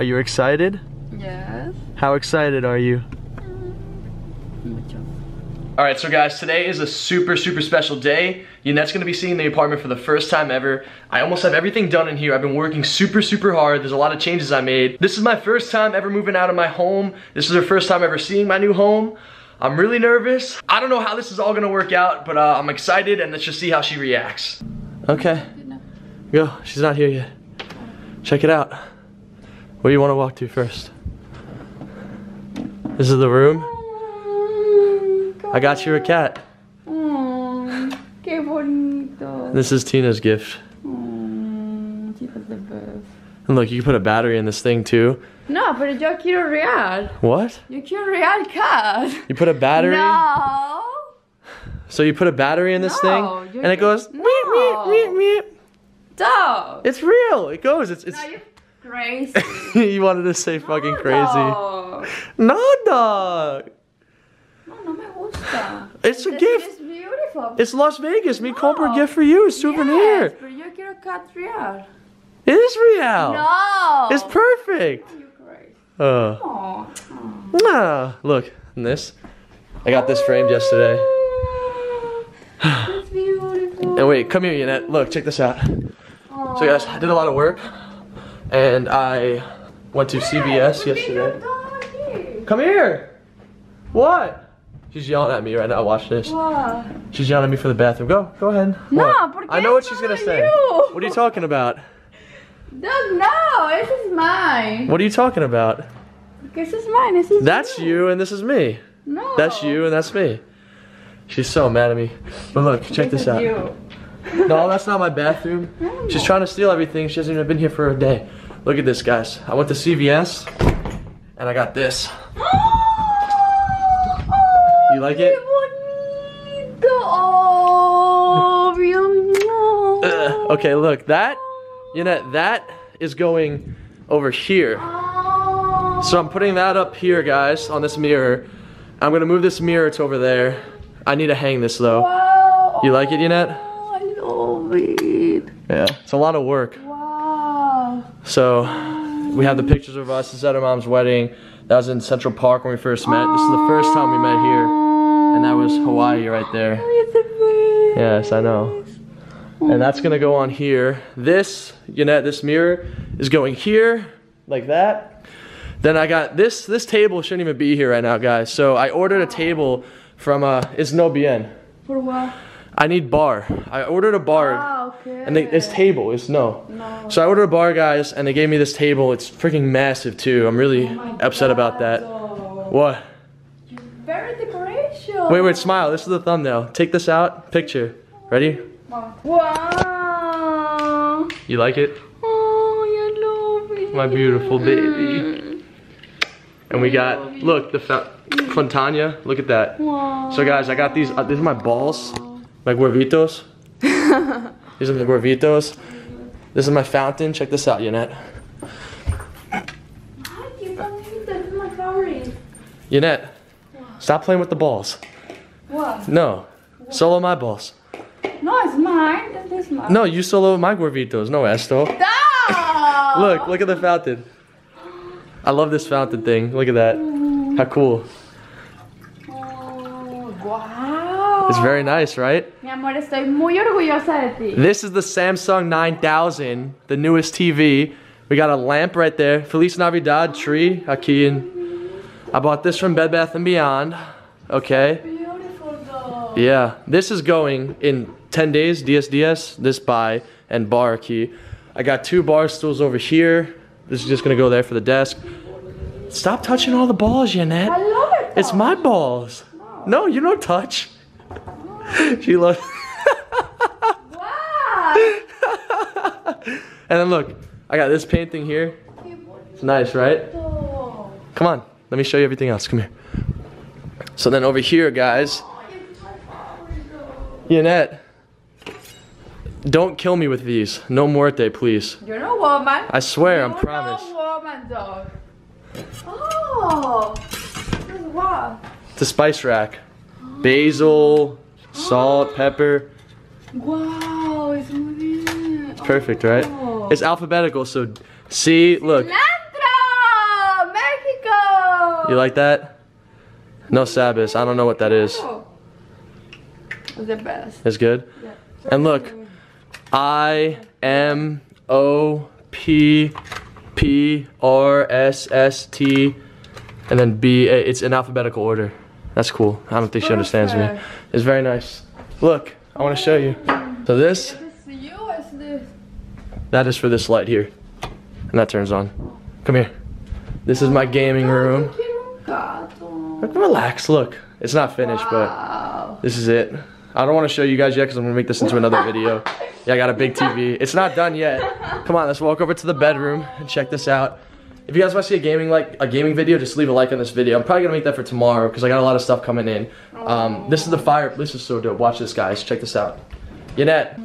Are you excited? Yes. How excited are you? Alright, so guys, today is a super special day. Yunette's gonna be seeing the apartment for the first time ever. I almost have everything done in here. I've been working super hard. There's a lot of changes I made. This is my first time ever moving out of my home. This is her first time ever seeing my new home. I'm really nervous. I don't know how this is all gonna work out, but I'm excited, and let's just see how she reacts. Okay. Go. She's not here yet. Check it out. Where do you wanna walk to first? This is the room. I got you a cat. Aww, que bonito. This is Tina's gift. Aww, Tina's the best. And look, you can put a battery in this thing too. No, pero yo quiero real. What? Yo quiero real cat. You put a battery? No. So you put a battery in this thing, and it goes meep, meep, meep, meep. No. It's real. It goes. It's. No, you're crazy. You wanted to say fucking crazy. No, dog. It's a gift. It's beautiful. It's Las Vegas. Me compra gift for you. A souvenir. Yes, but yo quiero cat real. It is real. No. It's perfect. Oh, you're great. Look, and this. I got this framed yesterday. It's beautiful. And wait, come here, Yunette. Look, check this out. Aww. So guys, I did a lot of work, and I went to CVS yesterday. Come here. What? She's yelling at me right now. Watch this. What? She's yelling at me for the bathroom. Go ahead. No, I know what she's gonna say. What are you talking about? Doug, no, this is mine. What are you talking about? This is mine. This is. That's you and this is me. No. That's you and that's me. She's so mad at me. But look, check this out. No, that's not my bathroom. No. She's trying to steal everything. She hasn't even been here for a day. Look at this, guys. I went to CVS and I got this. You like it? Okay, look, that, Yunette, that is going over here. So I'm putting that up here, guys, on this mirror. I'm gonna move this mirror to over there. I need to hang this though. Wow. You like it, Yunette? I love it. Yeah, it's a lot of work. Wow. So we have the pictures of us. This is at our mom's wedding. That was in Central Park when we first met. This is the first time we met here. And that was Hawaii right there. Oh, yes, I know. And that's gonna go on here. This, Yunette, this mirror is going here, like that. Then I got this, this table shouldn't even be here right now, guys. So I ordered a table from, it's no bien. For what? I need bar. I ordered a bar. Ah, okay. And this table is no. So I ordered a bar, guys, and they gave me this table. It's freaking massive too. I'm really upset about that. Oh. What? You're very decorated. Wait, smile. This is the thumbnail. Take this out. Picture. Ready? Wow. You like it? Oh, you love it. My beautiful baby. And we got, look, the Fontana. Look at that. Wow. So guys, I got these are my balls. My huevitos. These are the huevitos. This is my fountain. Check this out, Yunette. Why do you want me to do my favorite? Yunette. Stop playing with the balls. What? No. What? Solo my balls. No, it's mine. That is mine. No, you solo my huevitos. No, esto. No! Look at the fountain. I love this fountain thing. Look at that. How cool. Oh, wow. It's very nice, right? Mi amor, estoy muy orgullosa de ti. This is the Samsung 9000, the newest TV. We got a lamp right there. Feliz Navidad tree. Aquí in. I bought this from Bed Bath and Beyond. Okay. Beautiful though. Yeah, this is going in 10 days, DSDS, this buy and bar key. I got two bar stools over here. This is just gonna go there for the desk. Stop touching all the balls, Yunette. I love it though. It's my balls. No, you don't touch. No. She loves. Wow. And then look, I got this painting here. It's nice, right? Come on. Let me show you everything else. Come here. So then over here, guys. Yunette, don't kill me with these. No muerte, please. You're no woman. I swear, I promise. You're no woman, dog. Oh, this is what? It's a spice rack. Basil, salt, pepper. Wow, it's amazing. It's perfect, right? It's alphabetical, so see, look. You like that? No sabas. I don't know what that is. The best. It's good? Yeah. And look, IMOPPRSST and then BA. It's in alphabetical order. That's cool. I don't think she understands me. It's very nice. Look, I want to show you. So this. That is for this light here. And that turns on. Come here. This is my gaming room. Look, relax, look. It's not finished, but this is it. I don't want to show you guys yet because I'm going to make this into another video. Yeah, I got a big TV. It's not done yet. Come on, let's walk over to the bedroom and check this out. If you guys want to see a gaming video, just leave a like on this video. I'm probably going to make that for tomorrow because I got a lot of stuff coming in. This is the fireplace. This is so dope. Watch this, guys. Check this out. Yannette.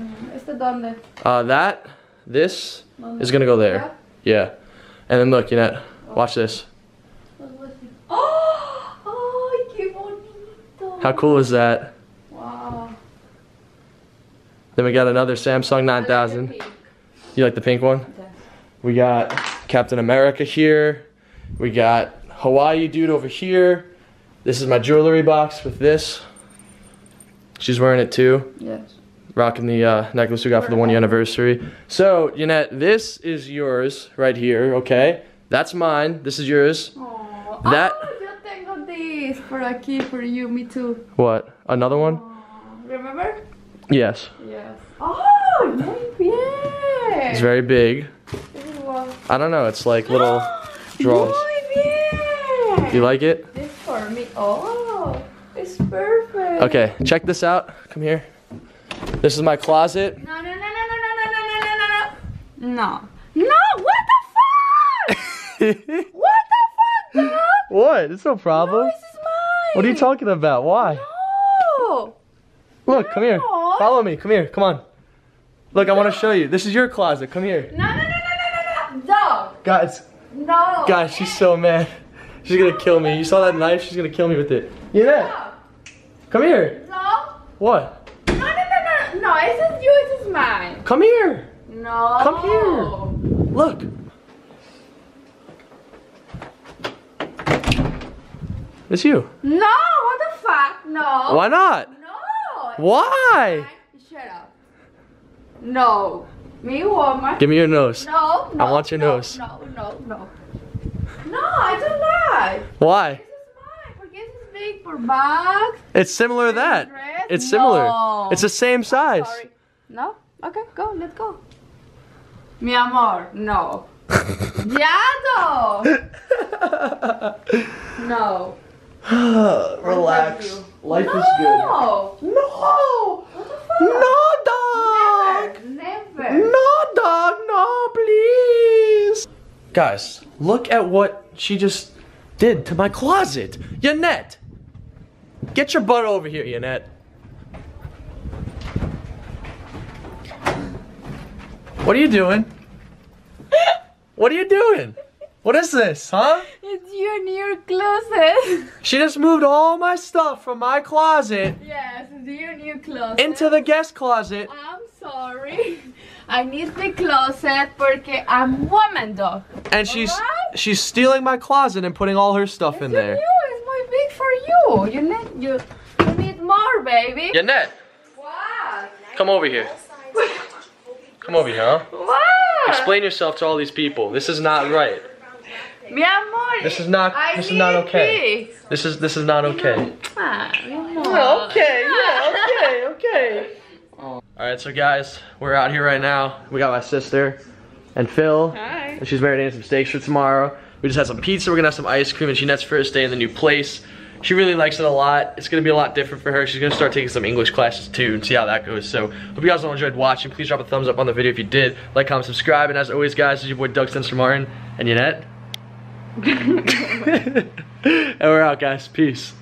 That, this is going to go there. Yeah. And then look, Yannette. Watch this. How cool is that? Then we got another Samsung 9000. You like the pink one? Yeah. We got Captain America here. We got Hawaii dude over here. This is my jewelry box with this. She's wearing it too. Yes. Rocking the necklace we got for the 1 year anniversary. So, Yannette, this is yours right here, okay? That's mine. This is yours. Aww. That. Oh, yo tengo this for a key for you, me too. What? Another one? Remember? Yes. Yes. Oh, yeah. It's very big. I don't know. It's like little drawers. You like it? This for me. Oh, it's perfect. Okay, check this out. Come here. This is my closet. No, no, no, no, no, no, no, no, no, no. No. What the fuck? What the fuck, dude? What? It's no problem. No, this is mine. What are you talking about? Why? No. Look, come here. Follow me. Come here. Come on. Look, I want to show you. This is your closet. Come here. No, no, no, no, no, no, no. Guys. No. Guys, she's so mad. She's going to kill me. You saw that knife? She's going to kill me with it. Yeah. Come here. No. What? No, no, no, no. No, it's not you. It's mine. Come here. No. Come here. Look. It's you. No. What the fuck? No. Why not? Why? Shut up. No. Me or my... Give me your nose. No, no. I want your nose. No, no, no. No, I don't like. Why? This is mine. Forget this big for bags. It's similar to that. Dress. It's similar. No. It's the same size. Sorry. No? Okay, go. Let's go. Mi amor. No. Yado. No. Relax. Life is good. No! What the fuck? No, dog! Never, never! No, dog! No, please! Guys, look at what she just did to my closet! Yannette! Get your butt over here, Yannette! What are you doing? What are you doing? What is this, huh? It's your new closet. She just moved all my stuff from my closet. Yes, it's your new closet. Into the guest closet. I'm sorry. I need the closet porque I'm woman, dog. And she's stealing my closet and putting all her stuff in there. It's my big for you. You need more, baby. Yannette. Wow. Come over here. Come over here, huh? Wow. Explain yourself to all these people. This is not right. Mi amor, this is not okay. This is not okay. Okay, yeah, okay. All right, so guys, we're out here right now. We got my sister and Phil. Hi. And she's marinating some steaks for tomorrow. We just had some pizza. We're gonna have some ice cream. And Jeanette's first day in the new place. She really likes it a lot. It's gonna be a lot different for her. She's gonna start taking some English classes too and see how that goes. So, hope you guys all enjoyed watching. Please drop a thumbs up on the video if you did. Like, comment, subscribe. And as always, guys, this is your boy Doug Censor Martin and Yannette. And we're out, guys. Peace.